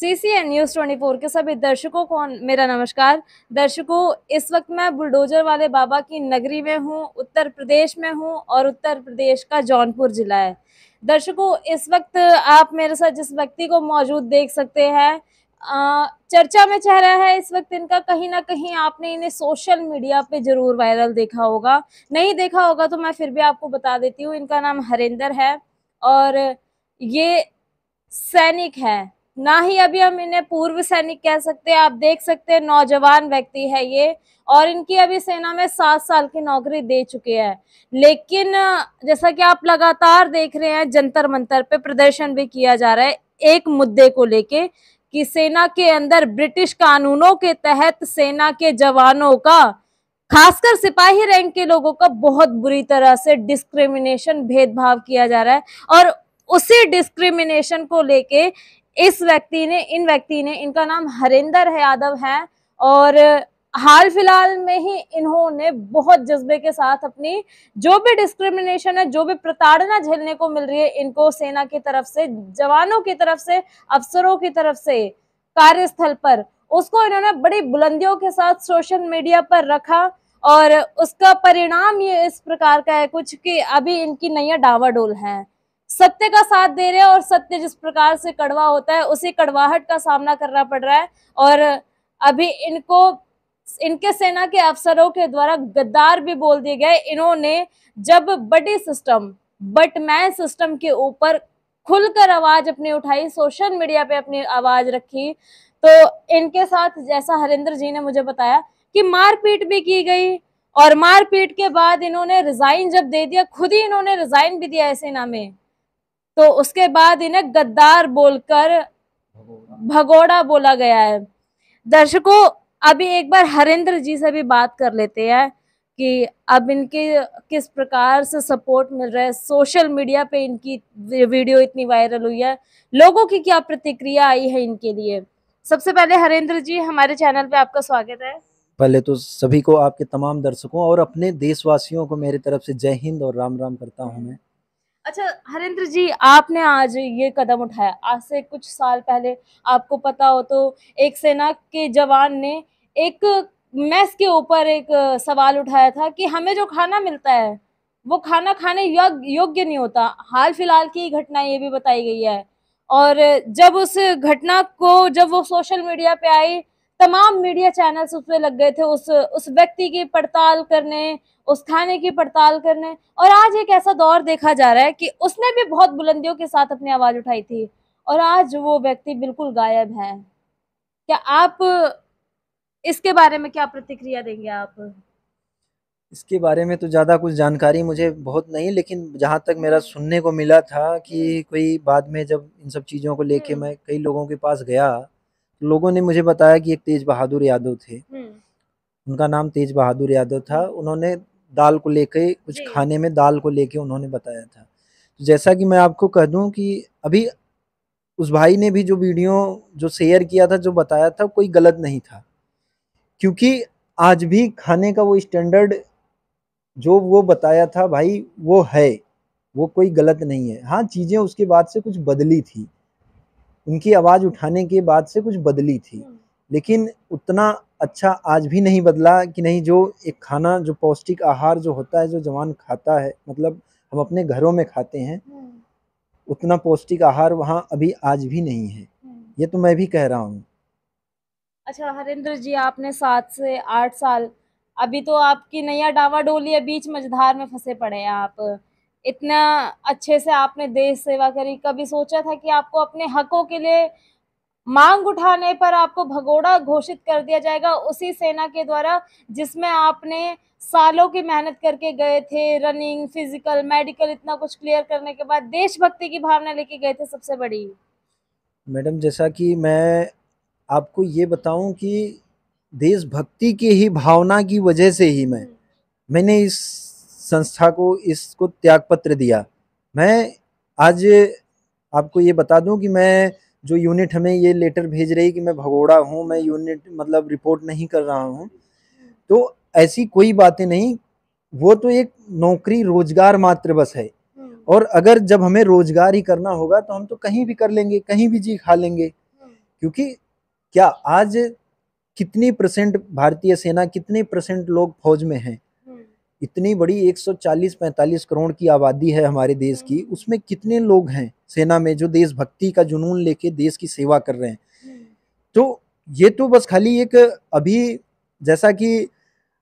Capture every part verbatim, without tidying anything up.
सी C N news चौबीस के सभी दर्शकों को मेरा नमस्कार। दर्शकों, इस वक्त मैं बुलडोजर वाले बाबा की नगरी में हूँ, उत्तर प्रदेश में हूँ और उत्तर प्रदेश का जौनपुर ज़िला है। दर्शकों, इस वक्त आप मेरे साथ जिस व्यक्ति को मौजूद देख सकते हैं, आ, चर्चा में चेहरा है इस वक्त इनका। कहीं ना कहीं आपने इन्हें सोशल मीडिया पे जरूर वायरल देखा होगा, नहीं देखा होगा तो मैं फिर भी आपको बता देती हूँ। इनका नाम हरेंद्र है और ये सैनिक है, ना ही अभी हम इन्हें पूर्व सैनिक कह सकते हैं। आप देख सकते हैं नौजवान व्यक्ति है ये, और इनकी अभी सेना में सात साल की नौकरी दे चुके हैं। लेकिन जैसा कि आप लगातार देख रहे हैं, जंतर मंतर पे प्रदर्शन भी किया जा रहा है एक मुद्दे को लेके कि सेना के अंदर ब्रिटिश कानूनों के तहत सेना के जवानों का, खासकर सिपाही रैंक के लोगों का बहुत बुरी तरह से डिस्क्रिमिनेशन, भेदभाव किया जा रहा है। और उसी डिस्क्रिमिनेशन को लेके इस व्यक्ति ने इन व्यक्ति ने इनका नाम हरेंद्र यादव है और हाल फिलहाल में ही इन्होंने बहुत जज्बे के साथ अपनी जो भी डिस्क्रिमिनेशन है, जो भी प्रताड़ना झेलने को मिल रही है, इनको सेना की तरफ से, जवानों की तरफ से, अफसरों की तरफ से, कार्यस्थल पर, उसको इन्होंने बड़ी बुलंदियों के साथ सोशल मीडिया पर रखा। और उसका परिणाम ये इस प्रकार का है कुछ कि अभी इनकी नैया डावाडोल है, सत्य का साथ दे रहे हैं और सत्य जिस प्रकार से कड़वा होता है उसी कड़वाहट का सामना करना पड़ रहा है। और अभी इनको इनके सेना के अफसरों के द्वारा गद्दार भी बोल दिए गए। इन्होंने जब बड़ी सिस्टम, बटमैन सिस्टम के ऊपर खुलकर आवाज अपनी उठाई, सोशल मीडिया पे अपनी आवाज रखी, तो इनके साथ, जैसा हरेंद्र जी ने मुझे बताया, कि मारपीट भी की गई। और मारपीट के बाद इन्होंने रिजाइन जब दे दिया, खुद ही इन्होंने रिजाइन भी दिया है सेना में, तो उसके बाद इन्हें गद्दार बोलकर भगोड़ा बोला गया है। दर्शकों, अभी एक बार हरेंद्र जी से भी बात कर लेते हैं कि अब इनके किस प्रकार से सपोर्ट मिल रहा है, सोशल मीडिया पे इनकी वीडियो इतनी वायरल हुई है, लोगों की क्या प्रतिक्रिया आई है इनके लिए। सबसे पहले हरेंद्र जी, हमारे चैनल पे आपका स्वागत है। पहले तो सभी को, आपके तमाम दर्शकों और अपने देशवासियों को मेरी तरफ से जय हिंद और राम राम करता हूँ मैं। अच्छा हरेंद्र जी, आपने आज ये कदम उठाया, आज से कुछ साल पहले आपको पता हो तो एक सेना के जवान ने एक मेस के ऊपर एक सवाल उठाया था कि हमें जो खाना मिलता है वो खाना खाने योग्य नहीं होता। हाल फिलहाल की घटना ये भी बताई गई है। और जब उस घटना को, जब वो सोशल मीडिया पे आई, तमाम मीडिया चैनल्स उस पर लग गए थे, उस उस व्यक्ति की पड़ताल करने, उस खाने की पड़ताल करने। और आज एक ऐसा दौर देखा जा रहा है कि उसने भी बहुत बुलंदियों के साथ अपनी आवाज़ उठाई थी और आज वो व्यक्ति बिल्कुल गायब है। क्या आप इसके बारे में क्या प्रतिक्रिया देंगे? आप इसके बारे में तो ज़्यादा कुछ जानकारी मुझे बहुत नहीं, लेकिन जहाँ तक मेरा सुनने को मिला था कि कोई बाद में जब इन सब चीज़ों को लेके मैं कई लोगों के पास गया, लोगों ने मुझे बताया कि एक तेज बहादुर यादव थे, उनका नाम तेज बहादुर यादव था। उन्होंने दाल को लेके, कुछ खाने में दाल को लेके उन्होंने बताया था। तो जैसा कि मैं आपको कह दूं कि अभी उस भाई ने भी जो वीडियो जो शेयर किया था, जो बताया था, कोई गलत नहीं था, क्योंकि आज भी खाने का वो स्टैंडर्ड जो वो बताया था भाई, वो है, वो कोई गलत नहीं है। हाँ, चीज़ें उसके बाद से कुछ बदली थी, उनकी आवाज़ उठाने के बाद से कुछ बदली थी, लेकिन उतना अच्छा आज भी नहीं बदला कि नहीं, जो एक खाना, जो पौष्टिक आहार जो होता है, जो जवान खाता है, मतलब हम अपने घरों में खाते हैं, उतना पौष्टिक आहार वहाँ अभी आज भी नहीं है। ये तो मैं भी कह रहा हूँ। अच्छा हरेंद्र जी, आपने सात से आठ साल, अभी तो आपकी नैया डावाडोली है, बीच मझधार में फंसे पड़े हैं आप। इतना अच्छे से आपने देश सेवा करी, कभी सोचा था कि आपको अपने हकों के लिए मांग उठाने पर आपको भगोड़ा घोषित कर दिया जाएगा उसी सेना के द्वारा जिसमें आपने सालों की मेहनत करके गए थे, रनिंग, फिजिकल, मेडिकल, इतना कुछ क्लियर करने के बाद देशभक्ति की भावना लेके गए थे सबसे बड़ी। मैडम, जैसा कि मैं आपको ये बताऊं कि देशभक्ति की ही भावना की वजह से ही मैं मैंने इस संस्था को, इसको त्यागपत्र दिया। मैं आज आपको ये बता दूं कि मैं, जो यूनिट हमें ये लेटर भेज रही कि मैं भगोड़ा हूं, मैं यूनिट मतलब रिपोर्ट नहीं कर रहा हूं, तो ऐसी कोई बातें नहीं। वो तो एक नौकरी, रोजगार मात्र बस है। और अगर जब हमें रोजगार ही करना होगा तो हम तो कहीं भी कर लेंगे, कहीं भी जी खा लेंगे। क्योंकि क्या आज कितनी परसेंट भारतीय सेना, कितने परसेंट लोग फौज में हैं? इतनी बड़ी एक सौ चालीस पैंतालीस करोड़ की आबादी है हमारे देश की, उसमें कितने लोग हैं सेना में जो देशभक्ति का जुनून लेके देश की सेवा कर रहे हैं? तो ये तो बस खाली एक अभी जैसा कि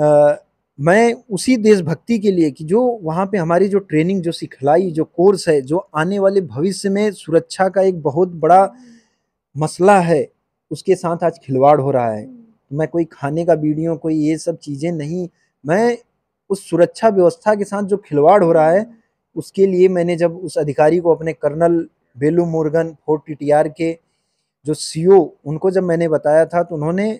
आ, मैं उसी देशभक्ति के लिए कि जो वहाँ पे हमारी जो ट्रेनिंग जो सिखलाई जो कोर्स है जो आने वाले भविष्य में सुरक्षा का एक बहुत बड़ा मसला है, उसके साथ आज खिलवाड़ हो रहा है। मैं कोई खाने का वीडियो कोई ये सब चीज़ें नहीं, मैं उस सुरक्षा व्यवस्था के साथ जो खिलवाड़ हो रहा है उसके लिए मैंने जब उस अधिकारी को अपने colonel Velu Murugan fort T T R के जो सीओ उनको जब मैंने बताया था तो उन्होंने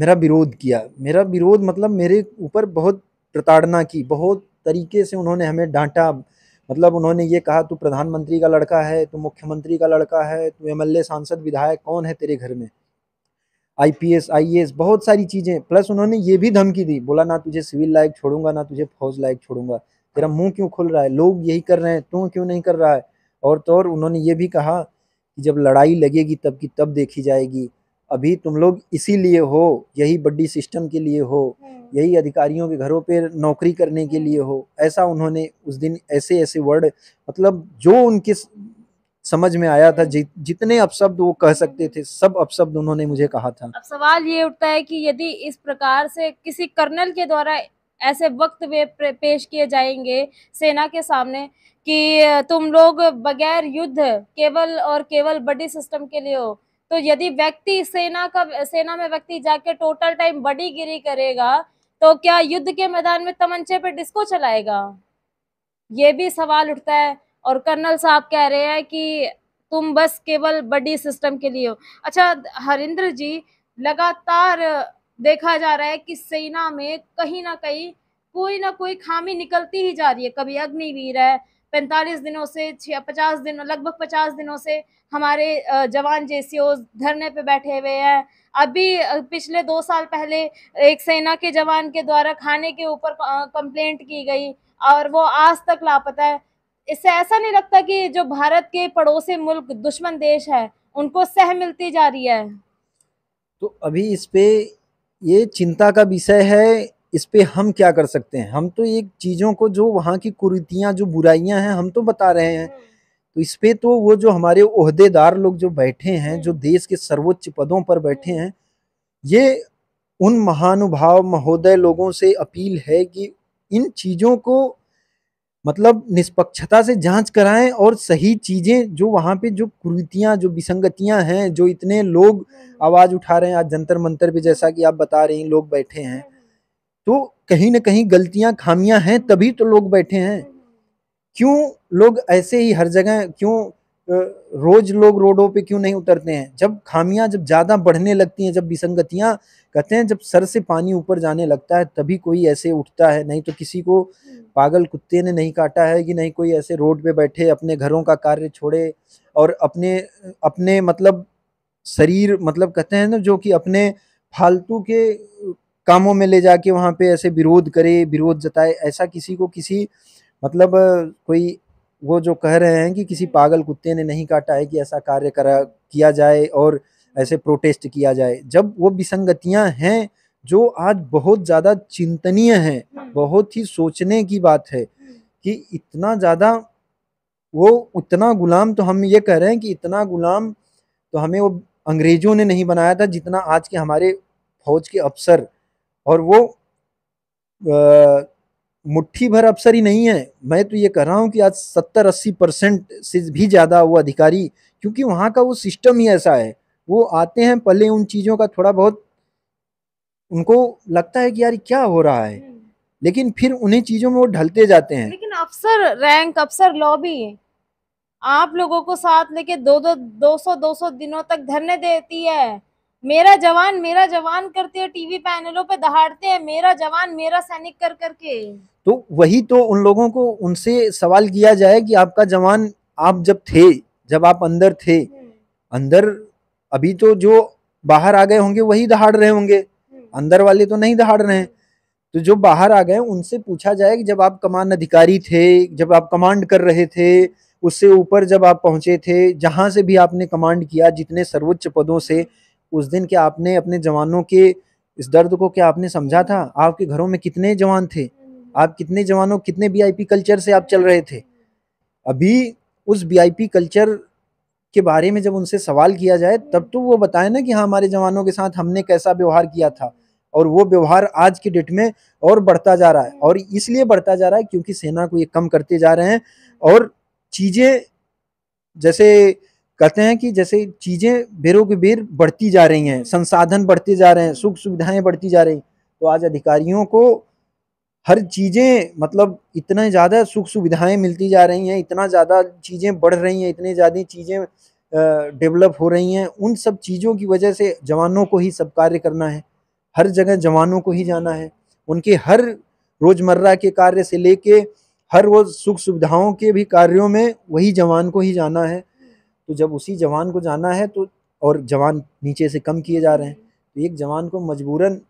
मेरा विरोध किया। मेरा विरोध मतलब मेरे ऊपर बहुत प्रताड़ना की, बहुत तरीके से उन्होंने हमें डांटा। मतलब उन्होंने ये कहा तू प्रधानमंत्री का लड़का है, तू मुख्यमंत्री का लड़का है, तू एम एल ए सांसद विधायक कौन है तेरे घर में, I P S I A S बहुत सारी चीज़ें। प्लस उन्होंने ये भी धमकी दी, बोला ना तुझे सिविल लायक छोड़ूंगा ना तुझे फौज लायक छोड़ूंगा, तेरा मुँह क्यों खुल रहा है, लोग यही कर रहे हैं तू क्यों नहीं कर रहा है। और तो और उन्होंने ये भी कहा कि जब लड़ाई लगेगी तब की तब देखी जाएगी, अभी तुम लोग इसीलिए हो, यही बड़ी सिस्टम के लिए हो, यही अधिकारियों के घरों पे नौकरी करने के लिए हो। ऐसा उन्होंने उस दिन ऐसे ऐसे वर्ड, मतलब जो उनके समझ में आया था जि, जितने अपशब्द वो कह सकते थे सब अपशब्द उन्होंने मुझे कहा था। अब सवाल ये उठता है कि यदि इस प्रकार से किसी कर्नल के द्वारा ऐसे वक्त वे पेश किए जाएंगे सेना के सामने कि तुम लोग बगैर युद्ध केवल और केवल बड़ी सिस्टम के लिए हो, तो यदि व्यक्ति सेना का सेना में व्यक्ति जाके टोटल टाइम बड़ी गिरी करेगा तो क्या युद्ध के मैदान में तमंचे पे डिस्को चलाएगा? ये भी सवाल उठता है। और कर्नल साहब कह रहे हैं कि तुम बस केवल बड़ी सिस्टम के लिए हो। अच्छा हरेंद्र जी, लगातार देखा जा रहा है कि सेना में कहीं ना कहीं कोई ना कोई खामी निकलती ही जा रही है। कभी अग्निवीर है, पैंतालीस दिनों से पचास दिन लगभग पचास दिनों से हमारे जवान जे सी ओज़ धरने पे बैठे हुए हैं। अभी पिछले दो साल पहले एक सेना के जवान के द्वारा खाने के ऊपर कंप्लेंट की गई और वो आज तक लापता है। इससे ऐसा नहीं लगता कि जो भारत के पड़ोसी मुल्क दुश्मन देश है उनको सह मिलती जा रही है? तो अभी इस पे ये चिंता का विषय है, इस पे हम क्या कर सकते हैं? हम तो एक चीज़ों को जो वहाँ की कुरीतियाँ जो बुराइयाँ हैं हम तो बता रहे हैं। तो इस पे तो वो जो हमारे ओहदेदार लोग जो बैठे हैं, जो देश के सर्वोच्च पदों पर बैठे हैं, ये उन महानुभाव महोदय लोगों से अपील है कि इन चीज़ों को मतलब निष्पक्षता से जांच कराएं और सही चीज़ें जो वहाँ पे जो कुरीतियाँ जो विसंगतियाँ हैं जो इतने लोग आवाज़ उठा रहे हैं आज जंतर मंतर पर, जैसा कि आप बता रहे हैं लोग बैठे हैं, तो कहीं ना कहीं गलतियां खामियां हैं तभी तो लोग बैठे हैं। क्यों लोग ऐसे ही हर जगह क्यों रोज लोग रोडों पे क्यों नहीं उतरते हैं? जब खामियां जब ज़्यादा बढ़ने लगती हैं, जब विसंगतियां कहते हैं जब सर से पानी ऊपर जाने लगता है तभी कोई ऐसे उठता है, नहीं तो किसी को पागल कुत्ते ने नहीं काटा है कि नहीं कोई ऐसे रोड पे बैठे अपने घरों का कार्य छोड़े और अपने अपने मतलब शरीर मतलब कहते हैं ना जो कि अपने फालतू के कामों में ले जाके वहाँ पे ऐसे विरोध करे, विरोध जताए। ऐसा किसी को किसी मतलब कोई वो जो कह रहे हैं कि किसी पागल कुत्ते ने नहीं काटा है कि ऐसा कार्य करा किया जाए और ऐसे प्रोटेस्ट किया जाए, जब वो विसंगतियाँ हैं जो आज बहुत ज़्यादा चिंतनीय हैं, बहुत ही सोचने की बात है कि इतना ज़्यादा वो उतना गुलाम तो हम ये कह रहे हैं कि इतना गुलाम तो हमें वो अंग्रेज़ों ने नहीं बनाया था जितना आज के हमारे फौज के अफसर, और वो आ, मुट्ठी भर अफसर ही नहीं है। मैं तो ये कह रहा हूँ कि आज सत्तर अस्सी परसेंट से भी ज़्यादा वो अधिकारी, क्योंकि वहाँ का वो सिस्टम ही ऐसा है, वो आते हैं पहले उन चीज़ों का थोड़ा बहुत उनको लगता है कि यार क्या हो रहा है, लेकिन फिर उन्हीं चीज़ों में वो ढलते जाते हैं। लेकिन अफसर रैंक अफसर लॉबी आप लोगों को साथ लेके दो दो दो सौ दो सौ दिनों तक धरने देती है। मेरा जवान मेरा जवान करते हैं, टीवी पैनलों पे दहाड़ते हैं मेरा जवान मेरा सैनिक कर करके। तो वही तो उन लोगों को उनसे सवाल किया जाए कि आपका जवान आप जब थे, जब आप अंदर थे, अंदर अभी तो जो बाहर आ गए होंगे वही दहाड़ रहे होंगे, अंदर वाले तो नहीं दहाड़ रहे हैं। तो जो बाहर आ गए उनसे पूछा जाए कि जब आप कमान अधिकारी थे, जब आप कमांड कर रहे थे उससे ऊपर जब आप पहुंचे थे, जहां से भी आपने कमांड किया, जितने सर्वोच्च पदों से, उस दिन क्या आपने अपने जवानों के इस दर्द को क्या आपने समझा था? आपके घरों में कितने जवान थे? आप कितने जवानों, कितने वीआईपी कल्चर से आप चल रहे थे? अभी उस वीआईपी कल्चर के बारे में जब उनसे सवाल किया जाए तब तो वो बताए ना कि हाँ, हमारे जवानों के साथ हमने कैसा व्यवहार किया था। और वो व्यवहार आज की डेट में और बढ़ता जा रहा है, और इसलिए बढ़ता जा रहा है क्योंकि सेना को ये कम करते जा रहे हैं। और चीज़ें जैसे कहते हैं कि जैसे चीज़ें बेरों के बेर बढ़ती जा रही हैं, संसाधन बढ़ते जा रहे हैं, सुख सुविधाएं बढ़ती जा रही हैं। तो आज अधिकारियों को हर चीज़ें, मतलब इतना ज़्यादा सुख सुविधाएं मिलती जा रही हैं, इतना ज़्यादा चीज़ें बढ़ रही हैं, इतनी ज़्यादा चीज़ें डेवलप हो रही हैं। उन सब चीज़ों की वजह से जवानों को ही सब कार्य करना है, हर जगह जवानों को ही जाना है। उनके हर रोज़मर्रा के कार्य से लेके हर रोज़ सुख सुविधाओं के भी कार्यों में वही जवान को ही जाना है। तो जब उसी जवान को जाना है तो, और जवान नीचे से कम किए जा रहे हैं, तो एक जवान को मजबूरन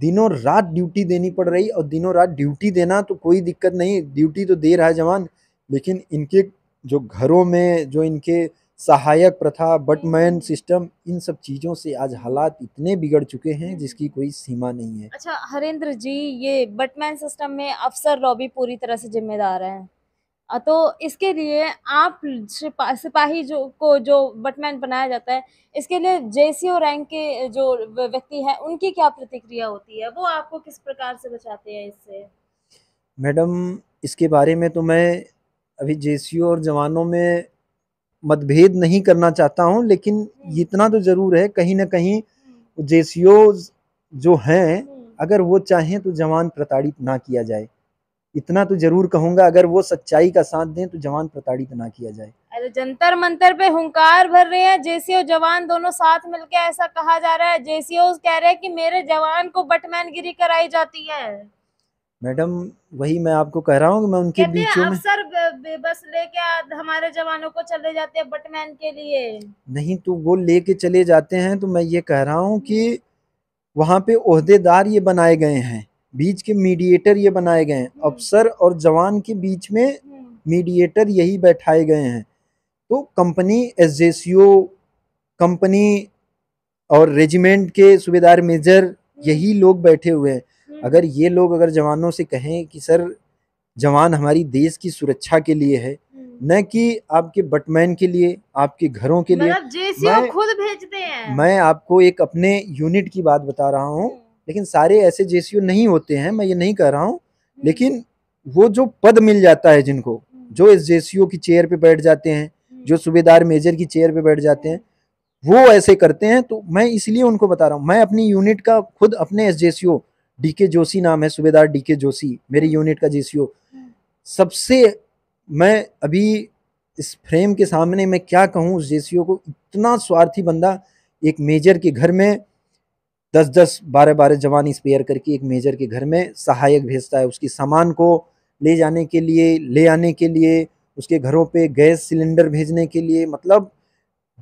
दिनों रात ड्यूटी देनी पड़ रही। और दिनों रात ड्यूटी देना तो कोई दिक्कत नहीं, ड्यूटी तो दे रहा है जवान, लेकिन इनके जो घरों में जो इनके सहायक प्रथा, बटमैन सिस्टम, इन सब चीज़ों से आज हालात इतने बिगड़ चुके हैं जिसकी कोई सीमा नहीं है। अच्छा हरेंद्र जी, ये बटमैन सिस्टम में अफसर लॉबी पूरी तरह से जिम्मेदार है, तो इसके लिए आप सिपा, सिपाही जो को जो बटमैन बनाया जाता है, इसके लिए जेसीओ रैंक के जो व्यक्ति हैं उनकी क्या प्रतिक्रिया होती है? वो आपको किस प्रकार से बचाते हैं इससे? मैडम, इसके बारे में तो मैं अभी जेसीओ और जवानों में मतभेद नहीं करना चाहता हूं, लेकिन इतना तो ज़रूर है कहीं ना कहीं जेसीओज जो हैं, अगर वो चाहें तो जवान प्रताड़ित ना किया जाए, इतना तो ज़रूर कहूंगा। अगर वो सच्चाई का साथ दें तो जवान प्रताड़ित ना किया जाए। अरे जंतर मंतर पे हुंकार भर रहे हैं जेसीओ जवान दोनों साथ मिलकर, ऐसा कहा जा रहा है। जेसीओज कह रहे हैं कि मेरे जवान को बटमैनगिरी कराई जाती है। मैडम, वही मैं आपको कह रहा हूँ, मैं उनके बीच में अफसर बस लेके हमारे जवानों को चले जाते हैं बटमैन के लिए। नहीं तो वो लेके चले जाते हैं, तो मैं ये कह रहा हूँ कि वहाँ पे ओहदेदार ये बनाए गए हैं, बीच के मीडिएटर ये बनाए गए हैं, अफसर और जवान के बीच में मीडिएटर यही बैठाए गए हैं। तो company S J C O, company और रेजिमेंट के सूबेदार मेजर, यही लोग बैठे हुए हैं। अगर ये लोग अगर जवानों से कहें कि सर जवान हमारी देश की सुरक्षा के लिए है, न कि आपके बटमैन के लिए, आपके घरों के लिए। जेसीओ खुद भेजते हैं। मैं आपको एक अपने यूनिट की बात बता रहा हूँ, लेकिन सारे ऐसे जेसीओ नहीं होते हैं, मैं ये नहीं कह रहा हूँ, लेकिन वो जो पद मिल जाता है जिनको, जो इस जेसीओ की चेयर पे बैठ जाते हैं, जो सूबेदार मेजर की चेयर पे बैठ जाते हैं, वो ऐसे करते हैं। तो मैं इसलिए उनको बता रहा हूँ, मैं अपनी यूनिट का खुद अपने एस जेसीओ, डी के जोशी नाम है, सुबेदार डी के जोशी मेरी यूनिट का जेसीओ, सबसे मैं अभी इस फ्रेम के सामने मैं क्या कहूँ उस जेसीओ को, इतना स्वार्थी बंदा। एक मेजर के घर में दस दस बारह बारह जवान स्पेयर करके एक मेजर के घर में सहायक भेजता है, उसकी सामान को ले जाने के लिए, ले आने के लिए, उसके घरों पे गैस सिलेंडर भेजने के लिए। मतलब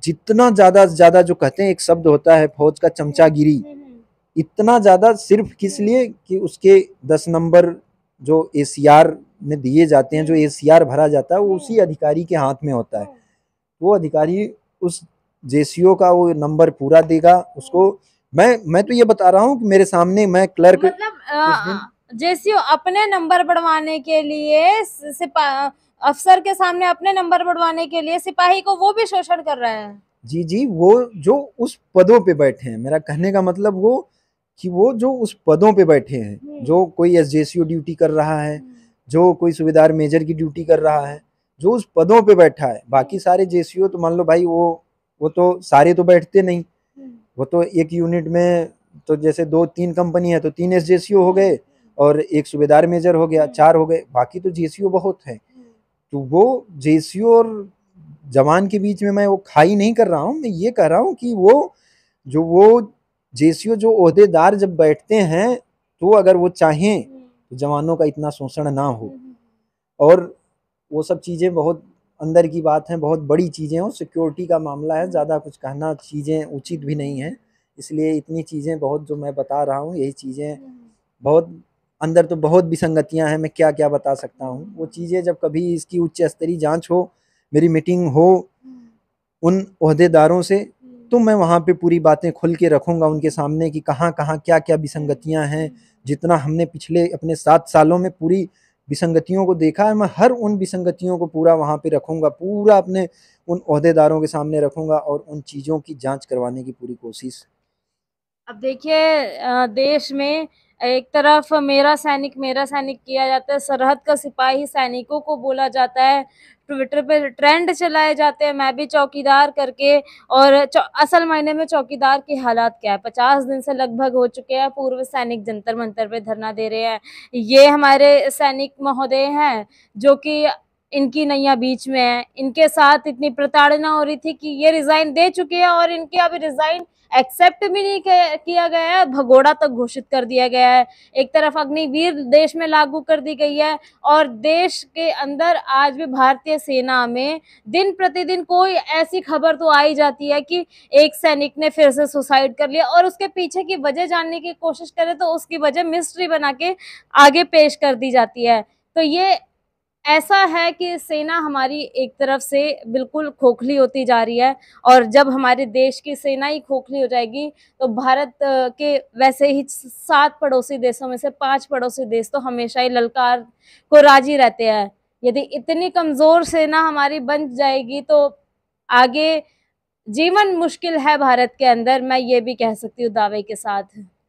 जितना ज़्यादा ज़्यादा जो कहते हैं, एक शब्द होता है फौज का, चमचागिरी, इतना ज़्यादा सिर्फ किस लिए कि उसके दस नंबर जो एसीआर में दिए जाते हैं, जो एसीआर भरा जाता है, वो उसी अधिकारी के हाथ में होता है। वो अधिकारी उस जेसीओ का वो नंबर पूरा देगा उसको। मैं मैं तो ये बता रहा हूँ कि मेरे सामने मैं क्लर्क, मतलब जेसीओ अपने नंबर बढ़वाने के लिए, अफसर के सामने अपने नंबर बढ़वाने के लिए सिपाही को वो भी शोषण कर रहे हैं। जी जी, वो जो उस पदों पे बैठे हैं, मेरा कहने का मतलब वो कि वो जो उस पदों पे बैठे हैं, जो कोई एस जे सी ओ ड्यूटी कर रहा है, जो कोई सूबेदार मेजर की ड्यूटी कर रहा है, जो उस पदों पे बैठा है। बाकी सारे जे सी ओ तो मान लो भाई, वो वो तो सारे तो बैठते नहीं, वो तो एक यूनिट में तो जैसे दो तीन कंपनी है तो तीन एस जे सी ओ हो गए और एक सूबेदार मेजर हो गया, चार हो गए, बाकी तो जे सी ओ बहुत है। तो वो जे सी ओ और जवान के बीच में मैं वो खाई नहीं कर रहा हूँ, मैं ये कह रहा हूँ कि वो जो वो जेसीओ जो ओहदेदार जब बैठते हैं तो अगर वो चाहें तो जवानों का इतना शोषण ना हो। और वो सब चीज़ें बहुत अंदर की बात हैं, बहुत बड़ी चीज़ें हैं, सिक्योरिटी का मामला है, ज़्यादा कुछ कहना चीज़ें उचित भी नहीं है, इसलिए इतनी चीज़ें बहुत जो मैं बता रहा हूँ, यही चीज़ें बहुत अंदर तो बहुत विसंगतियाँ हैं, मैं क्या क्या बता सकता हूँ। वो चीज़ें जब कभी इसकी उच्च स्तरीय जाँच हो, मेरी मीटिंग हो उन ओहदेदारों से, तो मैं वहाँ पे पूरी बातें खुल के रखूँगा उनके सामने कि कहाँ कहाँ क्या क्या विसंगतियाँ हैं। जितना हमने पिछले अपने सात सालों में पूरी विसंगतियों को देखा है, मैं हर उन विसंगतियों को पूरा वहाँ पे रखूँगा, पूरा अपने उन ओहदेदारों के सामने रखूँगा और उन चीज़ों की जांच करवाने की पूरी कोशिश। अब देखिए देश में एक तरफ मेरा सैनिक मेरा सैनिक किया जाता है, सरहद का सिपाही सैनिकों को बोला जाता है, ट्विटर पे ट्रेंड चलाए जाते हैं मैं भी चौकीदार करके, और असल मायने में चौकीदार के हालात क्या है। पचास दिन से लगभग हो चुके हैं, पूर्व सैनिक जंतर मंतर पे धरना दे रहे हैं। ये हमारे सैनिक महोदय हैं जो कि इनकी नैया बीच में है, इनके साथ इतनी प्रताड़ना हो रही थी कि ये रिज़ाइन दे चुके हैं और इनके अब रिज़ाइन एक्सेप्ट भी नहीं किया गया है, भगोड़ा तक घोषित कर दिया गया है। एक तरफ अग्निवीर देश में लागू कर दी गई है और देश के अंदर आज भी भारतीय सेना में दिन प्रतिदिन कोई ऐसी खबर तो आई जाती है कि एक सैनिक ने फिर से सुसाइड कर लिया, और उसके पीछे की वजह जानने की कोशिश करें तो उसकी वजह मिस्ट्री बना के आगे पेश कर दी जाती है। तो ये ऐसा है कि सेना हमारी एक तरफ से बिल्कुल खोखली होती जा रही है, और जब हमारे देश की सेना ही खोखली हो जाएगी तो भारत के वैसे ही सात पड़ोसी देशों में से पांच पड़ोसी देश तो हमेशा ही ललकार को राजी रहते हैं। यदि इतनी कमज़ोर सेना हमारी बन जाएगी तो आगे जीवन मुश्किल है भारत के अंदर, मैं ये भी कह सकती हूँ दावे के साथ।